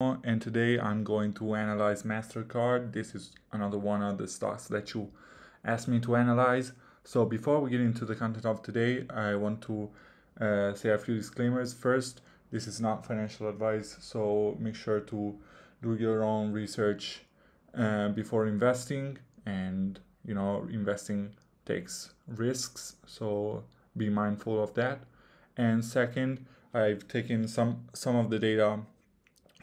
And today I'm going to analyze Mastercard. This is another one of the stocks that you asked me to analyze. So before we get into the content of today, I want to say a few disclaimers. First, this is not financial advice, so make sure to do your own research before investing. And you know, investing takes risks, so be mindful of that. And second, I've taken some of the data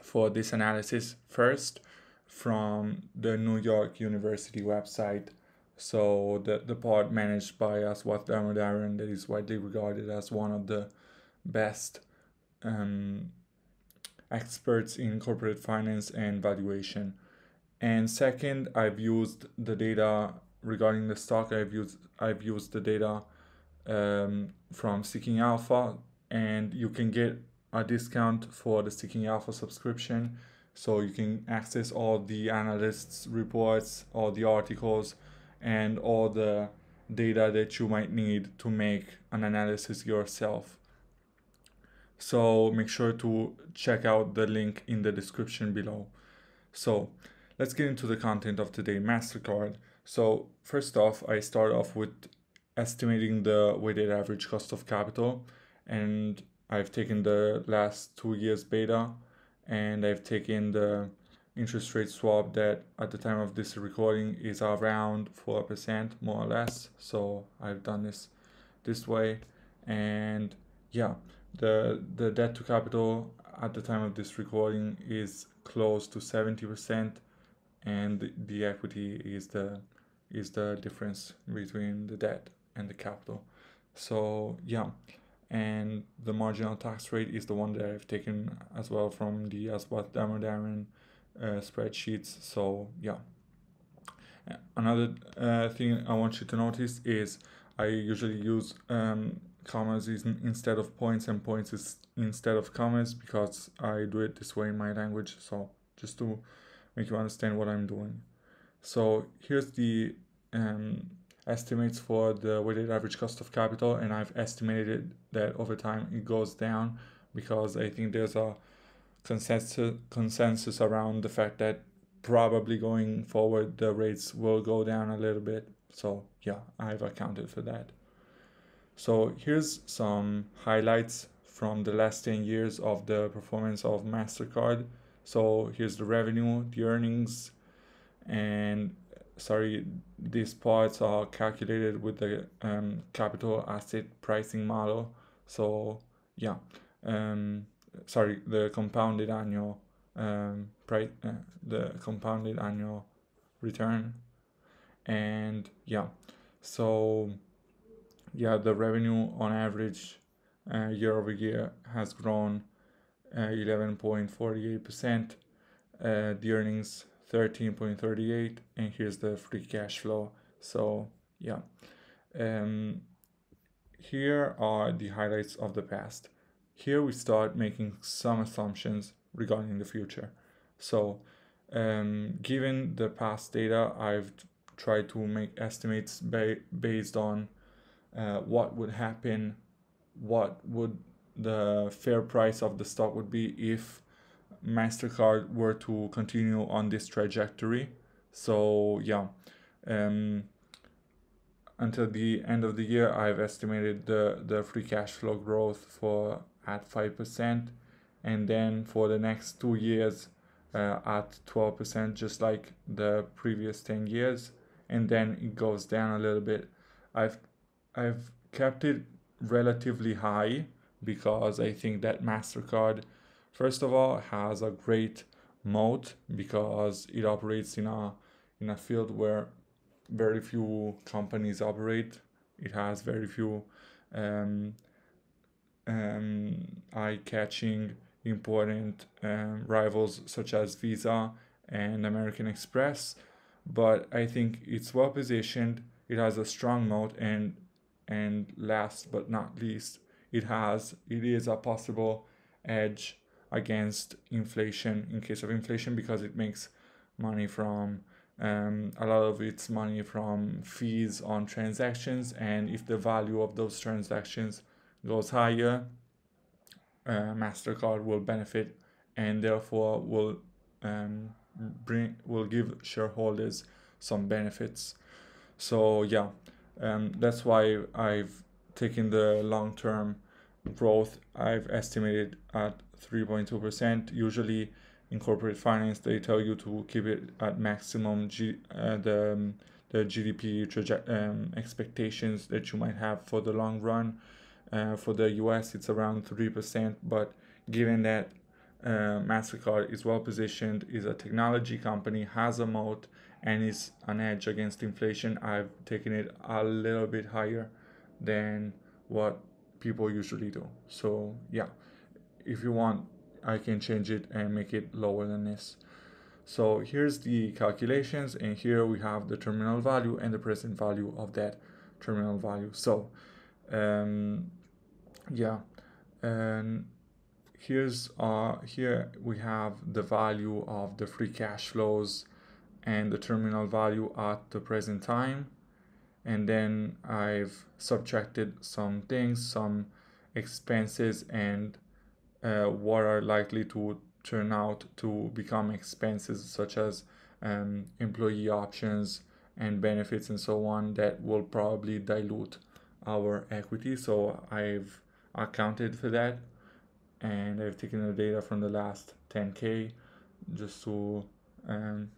for this analysis first from the New York University website. So the part managed by Aswath Damodaran, that is widely regarded as one of the best experts in corporate finance and valuation. And second, I've used the data regarding the stock. I've used the data from Seeking Alpha, and you can get a discount for the Seeking Alpha subscription, so you can access all the analysts' reports, all the articles, and all the data that you might need to make an analysis yourself. So make sure to check out the link in the description below. So let's get into the content of today, Mastercard. So first off, I start off with estimating the weighted average cost of capital, and I've taken the last 2 years beta, and I've taken the interest rate swap that at the time of this recording is around 4% more or less. So I've done this way, and yeah, the debt to capital at the time of this recording is close to 70%, and the equity is the difference between the debt and the capital. So yeah. And the marginal tax rate is the one that I've taken as well from the Aswath Damodaran spreadsheets. So yeah, another thing I want you to notice is I usually use commas instead of points, and points is instead of commas, because I do it this way in my language, so just to make you understand what I'm doing. So here's the estimates for the weighted average cost of capital, and I've estimated that over time it goes down, because I think there's a consensus around the fact that probably going forward the rates will go down a little bit. So yeah, I've accounted for that. So here's some highlights from the last 10 years of the performance of Mastercard. So here's the revenue, the earnings, and sorry, these parts are calculated with the capital asset pricing model. So yeah, sorry, the compounded annual the compounded annual return. And yeah, so yeah, the revenue on average year over year has grown 11.48%, the earnings 13.38, and here's the free cash flow. So yeah, here are the highlights of the past. Here we start making some assumptions regarding the future. So given the past data, I've tried to make estimates based on what would happen, what would the fair price of the stock would be if Mastercard were to continue on this trajectory. So yeah, until the end of the year, I've estimated the free cash flow growth for at 5%, and then for the next 2 years at 12%, just like the previous 10 years, and then it goes down a little bit. I've kept it relatively high, because I think that Mastercard, first of all, has a great moat, because it operates in a field where very few companies operate. It has very few eye-catching, important rivals such as Visa and American Express. But I think it's well positioned. It has a strong moat, and last but not least, it is a possible edge against inflation, in case of inflation, because it makes money from a lot of its money from fees on transactions, and if the value of those transactions goes higher, Mastercard will benefit and therefore will give shareholders some benefits. So yeah, that's why I've taken the long-term growth. I've estimated at 3.2%. Usually in corporate finance, they tell you to keep it at maximum the GDP expectations that you might have for the long run. For the US, it's around 3%, but given that Mastercard is well positioned, is a technology company, has a moat, and is an edge against inflation, I've taken it a little bit higher than what people usually do. So yeah, if you want, I can change it and make it lower than this. So here's the calculations, and here we have the terminal value and the present value of that terminal value. So yeah, and here's here we have the value of the free cash flows and the terminal value at the present time, and then I've subtracted some things, some expenses, and what are likely to turn out to become expenses, such as employee options and benefits and so on, that will probably dilute our equity. So I've accounted for that, and I've taken the data from the last 10K just so you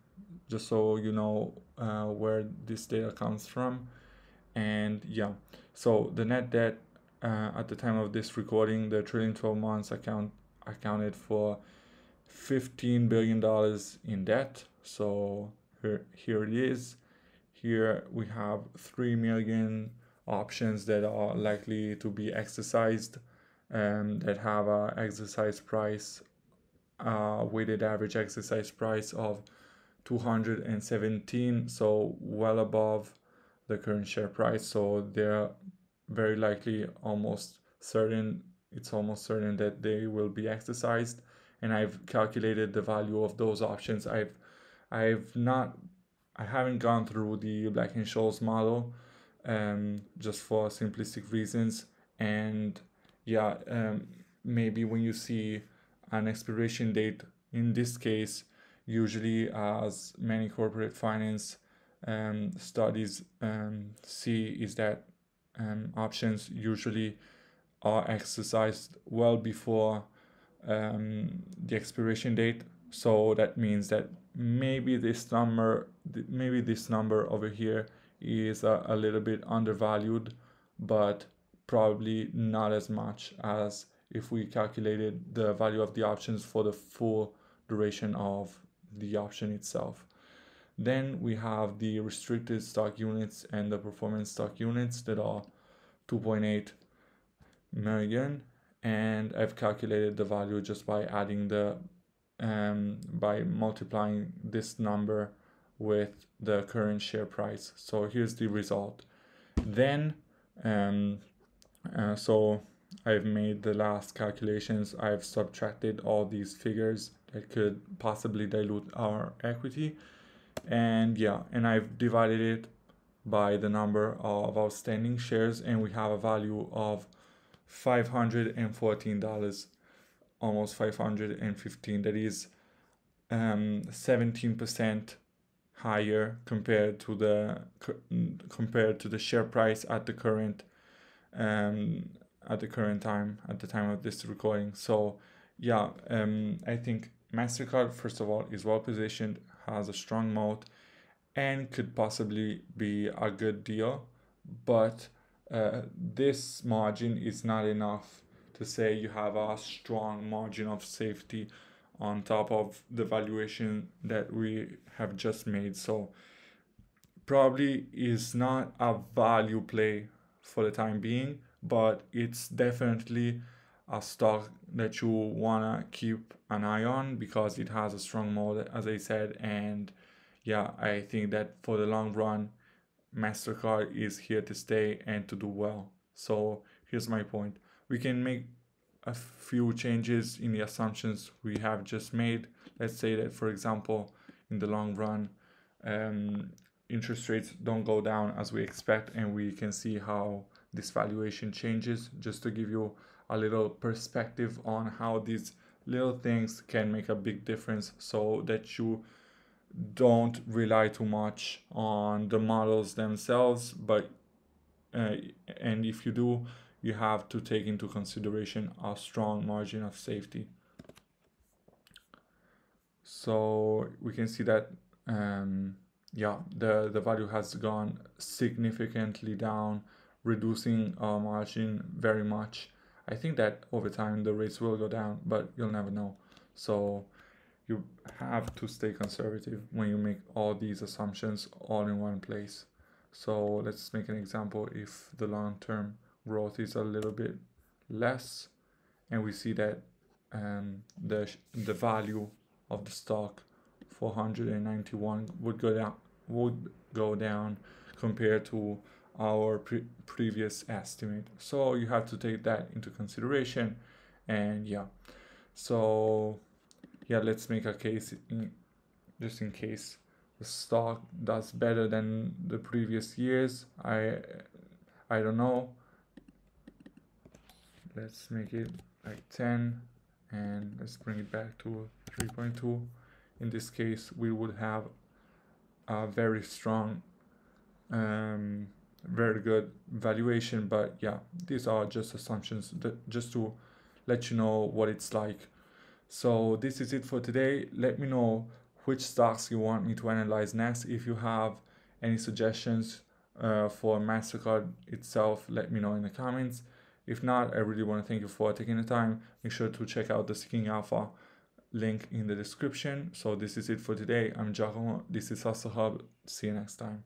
know where this data comes from. And yeah, so the net debt at the time of this recording, the trailing 12 months accounted for $15 billion in debt. So here it is. Here we have 3 million options that are likely to be exercised, that have a exercise price, weighted average exercise price of 217, so well above the current share price. So they're very likely, almost certain, it's almost certain that they will be exercised. And I've calculated the value of those options. I haven't gone through the Black Scholes model, just for simplistic reasons. And yeah, maybe when you see an expiration date, in this case, usually as many corporate finance studies see, is that options usually are exercised well before the expiration date. So that means that maybe this number over here is a little bit undervalued, but probably not as much as if we calculated the value of the options for the full duration of the option itself. Then we have the restricted stock units and the performance stock units that are 2.8 million, and I've calculated the value just by adding the by multiplying this number with the current share price. So here's the result. Then so I've made the last calculations. I've subtracted all these figures that could possibly dilute our equity, and yeah, and I've divided it by the number of outstanding shares, and we have a value of $514, almost 515. That is 17% higher compared to the share price at the time of this recording. So yeah, I think Mastercard, first of all, is well positioned, has a strong moat, and could possibly be a good deal, but this margin is not enough to say you have a strong margin of safety on top of the valuation that we have just made. So probably is not a value play for the time being, but it's definitely a stock that you wanna keep an eye on because it has a strong moat, as I said. And yeah, I think that for the long run, Mastercard is here to stay and to do well. So here's my point. We can make a few changes in the assumptions we have just made. Let's say that, for example, in the long run, interest rates don't go down as we expect, and we can see how this valuation changes, just to give you a little perspective on how these little things can make a big difference, so that you don't rely too much on the models themselves, but and if you do, you have to take into consideration a strong margin of safety. So we can see that yeah, the value has gone significantly down, reducing our margin very much. I think that over time the rates will go down, but you'll never know. So you have to stay conservative when you make all these assumptions all in one place. So let's make an example. If the long-term growth is a little bit less, and we see that the value of the stock 491 would go down compared to our previous estimate. So you have to take that into consideration. And yeah, so yeah, let's make a case just in case the stock does better than the previous years. I don't know, let's make it like 10, and let's bring it back to 3.2. in this case, we would have a very strong, very good valuation. But yeah, these are just assumptions, that just to let you know what it's like. So this is it for today. Let me know which stocks you want me to analyze next. If you have any suggestions for Mastercard itself, let me know in the comments. If not, I really want to thank you for taking the time. Make sure to check out the Seeking Alpha link in the description. So this is it for today. I'm Jacob. This is Hustle Hub. See you next time.